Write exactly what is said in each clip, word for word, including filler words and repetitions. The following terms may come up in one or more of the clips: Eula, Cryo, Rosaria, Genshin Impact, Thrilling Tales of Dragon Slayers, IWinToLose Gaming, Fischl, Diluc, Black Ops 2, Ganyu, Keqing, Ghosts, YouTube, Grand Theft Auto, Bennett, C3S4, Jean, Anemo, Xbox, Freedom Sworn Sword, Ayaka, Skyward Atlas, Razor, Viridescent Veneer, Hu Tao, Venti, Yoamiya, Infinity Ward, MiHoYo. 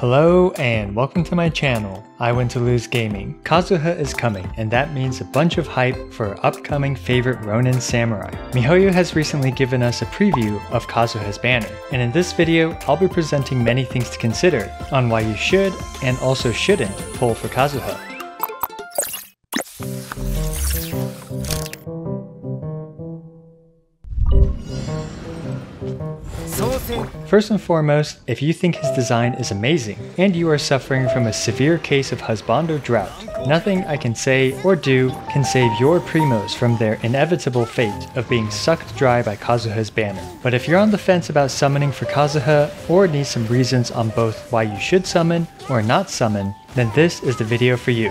Hello and welcome to my channel, IWinToLose Gaming. Kazuha is coming, and that means a bunch of hype for our upcoming favorite Ronin Samurai. MiHoYo has recently given us a preview of Kazuha's banner, and in this video I'll be presenting many things to consider on why you should and also shouldn't pull for Kazuha. First and foremost, if you think his design is amazing, and you are suffering from a severe case of husbando drought, nothing I can say or do can save your primos from their inevitable fate of being sucked dry by Kazuha's banner. But if you're on the fence about summoning for Kazuha, or need some reasons on both why you should summon or not summon, then this is the video for you.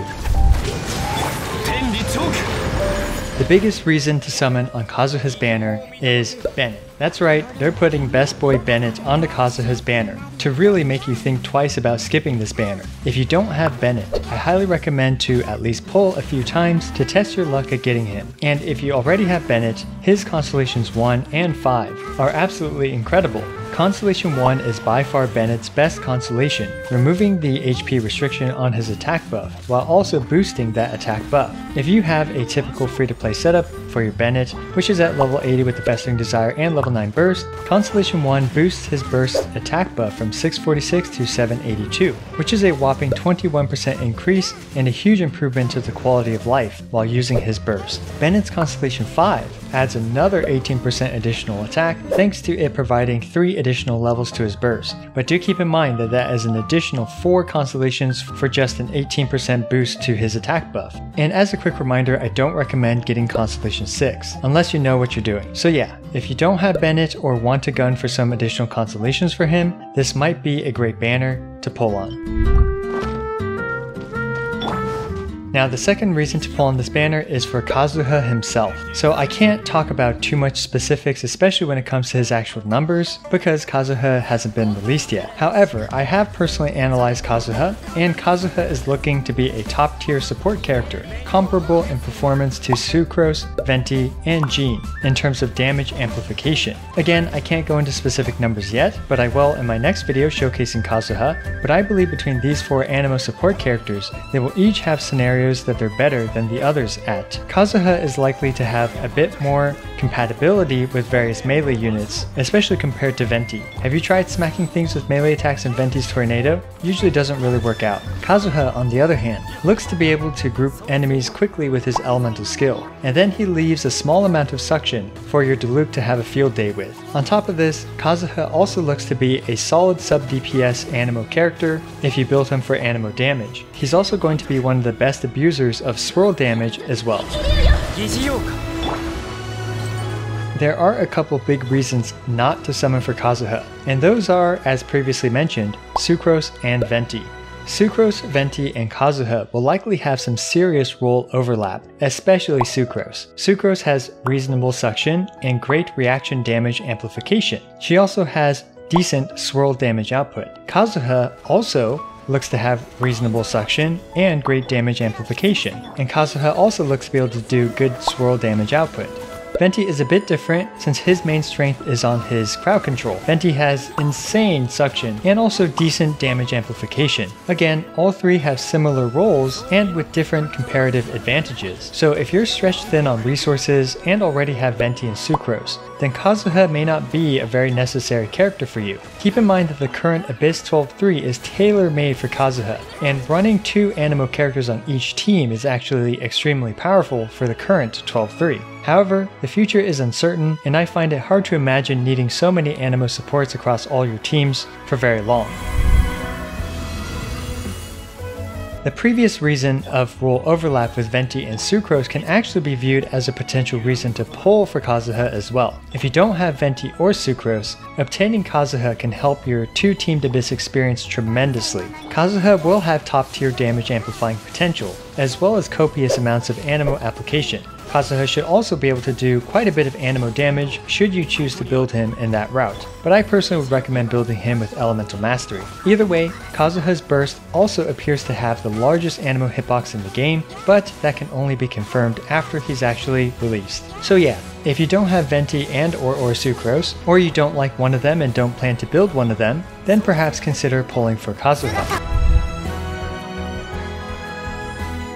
The biggest reason to summon on Kazuha's banner is Bennett. That's right, they're putting Best Boy Bennett onto Kazuha's banner to really make you think twice about skipping this banner. If you don't have Bennett, I highly recommend to at least pull a few times to test your luck at getting him. And if you already have Bennett, his Constellations one and five are absolutely incredible. Constellation one is by far Bennett's best constellation, removing the H P restriction on his attack buff, while also boosting that attack buff. If you have a typical free-to-play setup for your Bennett, which is at level eighty with the Festering Desire and level nine burst, Constellation one boosts his burst attack buff from six forty-six to seven eighty-two, which is a whopping twenty-one percent increase and a huge improvement to the quality of life while using his burst. Bennett's Constellation five adds another eighteen percent additional attack, thanks to it providing three additional levels to his burst, but do keep in mind that that is an additional four constellations for just an eighteen percent boost to his attack buff. And as a quick reminder, I don't recommend getting Constellation six, unless you know what you're doing. So yeah, if you don't have Bennett or want to gun for some additional constellations for him, this might be a great banner to pull on. Now the second reason to pull on this banner is for Kazuha himself, so I can't talk about too much specifics, especially when it comes to his actual numbers, because Kazuha hasn't been released yet. However, I have personally analyzed Kazuha, and Kazuha is looking to be a top tier support character, comparable in performance to Sucrose, Venti, and Jean in terms of damage amplification. Again, I can't go into specific numbers yet, but I will in my next video showcasing Kazuha, but I believe between these four Anemo support characters, they will each have scenarios that they're better than the others at. Kazuha is likely to have a bit more compatibility with various melee units, especially compared to Venti. Have you tried smacking things with melee attacks in Venti's tornado? Usually doesn't really work out. Kazuha, on the other hand, looks to be able to group enemies quickly with his elemental skill, and then he leaves a small amount of suction for your Diluc to have a field day with. On top of this, Kazuha also looks to be a solid sub-D P S Anemo character if you build him for Anemo damage. He's also going to be one of the best abusers of swirl damage as well. There are a couple big reasons not to summon for Kazuha, and those are, as previously mentioned, Sucrose and Venti. Sucrose, Venti, and Kazuha will likely have some serious role overlap, especially Sucrose. Sucrose has reasonable suction and great reaction damage amplification. She also has decent swirl damage output. Kazuha also looks to have reasonable suction and great damage amplification, and Kazuha also looks to be able to do good swirl damage output. Venti is a bit different since his main strength is on his crowd control. Venti has insane suction and also decent damage amplification. Again, all three have similar roles and with different comparative advantages. So if you're stretched thin on resources and already have Venti and Sucrose, then Kazuha may not be a very necessary character for you. Keep in mind that the current Abyss twelve three is tailor-made for Kazuha, and running two Anemo characters on each team is actually extremely powerful for the current twelve three. However, the future is uncertain, and I find it hard to imagine needing so many Anemo supports across all your teams for very long. The previous reason of role overlap with Venti and Sucrose can actually be viewed as a potential reason to pull for Kazuha as well. If you don't have Venti or Sucrose, obtaining Kazuha can help your two-teamed Abyss experience tremendously. Kazuha will have top-tier damage amplifying potential, as well as copious amounts of Anemo application. Kazuha should also be able to do quite a bit of Anemo damage should you choose to build him in that route, but I personally would recommend building him with Elemental Mastery. Either way, Kazuha's burst also appears to have the largest Anemo hitbox in the game, but that can only be confirmed after he's actually released. So yeah, if you don't have Venti and or or Sucrose, or you don't like one of them and don't plan to build one of them, then perhaps consider pulling for Kazuha.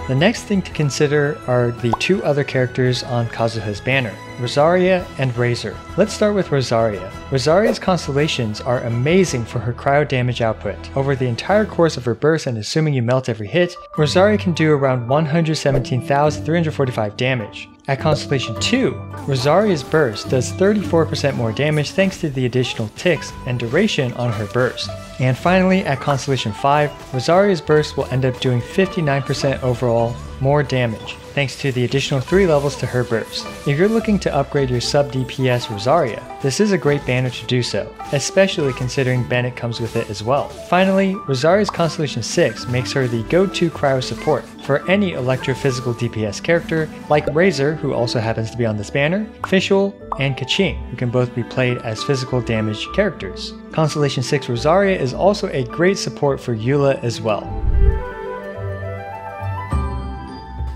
The next thing to consider are the two other characters on Kazuha's banner, Rosaria and Razor. Let's start with Rosaria. Rosaria's constellations are amazing for her cryo damage output. Over the entire course of her burst and assuming you melt every hit, Rosaria can do around one hundred seventeen thousand three hundred forty-five damage. At Constellation two, Rosaria's burst does thirty-four percent more damage thanks to the additional ticks and duration on her burst. And finally, at Constellation five, Rosaria's burst will end up doing fifty-nine percent overall more damage, thanks to the additional three levels to her burst. If you're looking to upgrade your sub-D P S Rosaria, this is a great banner to do so, especially considering Bennett comes with it as well. Finally, Rosaria's Constellation six makes her the go-to cryo support for any electrophysical D P S character, like Razor, who also happens to be on this banner, Fischl, and Keqing, who can both be played as physical damage characters. Constellation six Rosaria is also a great support for Eula as well.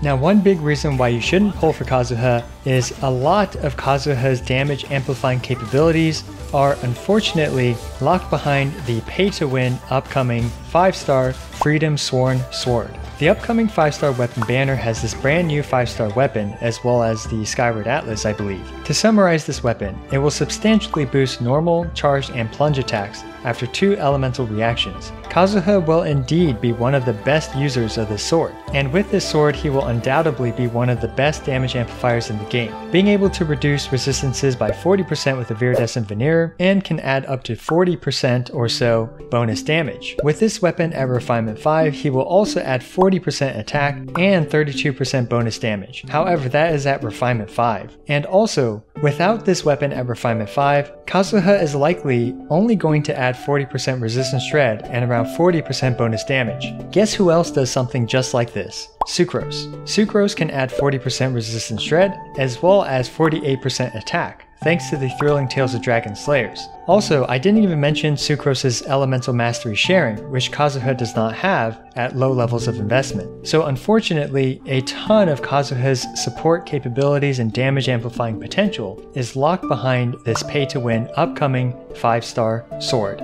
Now, one big reason why you shouldn't pull for Kazuha is a lot of Kazuha's damage amplifying capabilities are unfortunately locked behind the pay-to-win upcoming five star Freedom Sworn Sword. The upcoming five star weapon banner has this brand new five star weapon as well as the Skyward Atlas, I believe. To summarize this weapon, it will substantially boost normal, charged, and plunge attacks after two elemental reactions. Kazuha will indeed be one of the best users of this sword, and with this sword he will undoubtedly be one of the best damage amplifiers in the game, being able to reduce resistances by forty percent with the Viridescent Veneer, and can add up to forty percent or so bonus damage. With this weapon at Refinement five, he will also add forty percent attack and thirty-two percent bonus damage. However, that is at Refinement five. And also, without this weapon at Refinement five, Kazuha is likely only going to add forty percent resistance shred and around forty percent bonus damage. Guess who else does something just like this? Sucrose. Sucrose can add forty percent resistance shred as well as forty-eight percent attack, thanks to the Thrilling Tales of Dragon Slayers. Also, I didn't even mention Sucrose's Elemental Mastery sharing, which Kazuha does not have at low levels of investment. So unfortunately, a ton of Kazuha's support capabilities and damage amplifying potential is locked behind this pay-to-win upcoming five star sword.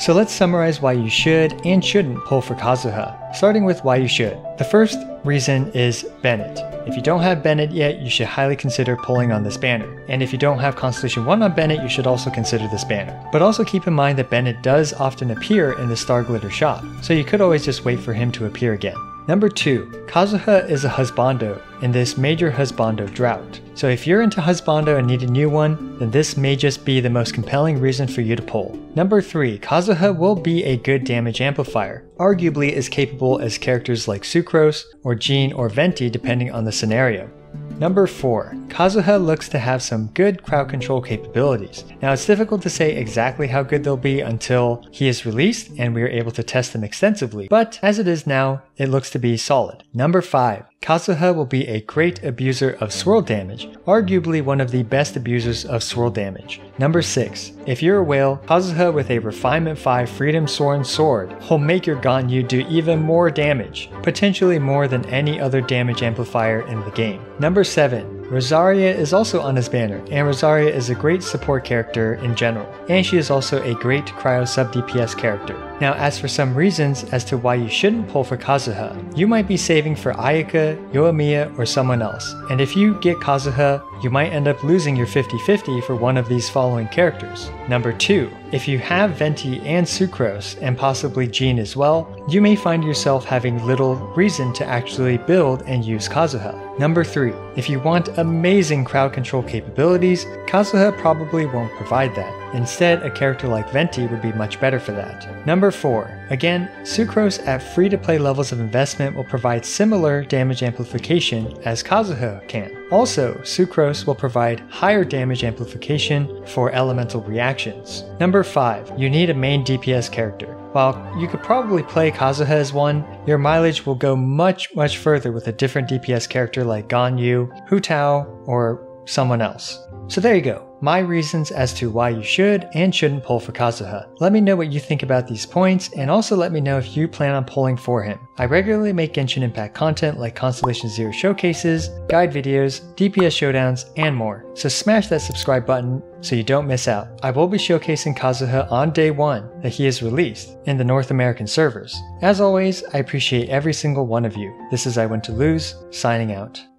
So let's summarize why you should and shouldn't pull for Kazuha, starting with why you should. The first reason is Bennett. If you don't have Bennett yet, you should highly consider pulling on this banner. And if you don't have Constellation one on Bennett, you should also consider this banner. But also keep in mind that Bennett does often appear in the Star Glitter shop, so you could always just wait for him to appear again. Number two, Kazuha is a husbando in this major husbando drought. So if you're into husbando and need a new one, then this may just be the most compelling reason for you to pull. Number three, Kazuha will be a good damage amplifier, arguably as capable as characters like Sucrose or Jean or Venti depending on the scenario. Number four, Kazuha looks to have some good crowd control capabilities. Now, it's difficult to say exactly how good they'll be until he is released and we are able to test them extensively, but as it is now, it looks to be solid. Number five, Kazuha will be a great abuser of swirl damage, arguably one of the best abusers of swirl damage. Number six, if you're a whale, Kazuha with a Refinement five Freedom Sworn Sword will make your Ganyu do even more damage, potentially more than any other damage amplifier in the game. Number seven, Rosaria is also on his banner, and Rosaria is a great support character in general, and she is also a great cryo sub-D P S character. Now, as for some reasons as to why you shouldn't pull for Kazuha, you might be saving for Ayaka, Yoamiya, or someone else, and if you get Kazuha, you might end up losing your fifty fifty for one of these following characters. Number two, if you have Venti and Sucrose, and possibly Jean as well, you may find yourself having little reason to actually build and use Kazuha. Number three, if you want amazing crowd control capabilities, Kazuha probably won't provide that. Instead, a character like Venti would be much better for that. Number four, again, Sucrose at free-to-play levels of investment will provide similar damage amplification as Kazuha can. Also, Sucrose will provide higher damage amplification for elemental reactions. Number five, you need a main D P S character. While you could probably play Kazuha as one, your mileage will go much, much further with a different D P S character like Ganyu, Hu Tao, or someone else. So there you go, my reasons as to why you should and shouldn't pull for Kazuha. Let me know what you think about these points, and also let me know if you plan on pulling for him. I regularly make Genshin Impact content like Constellation Zero showcases, guide videos, D P S showdowns, and more, so smash that subscribe button so you don't miss out. I will be showcasing Kazuha on day one that he is released in the North American servers. As always, I appreciate every single one of you. This is IWinToLose, signing out.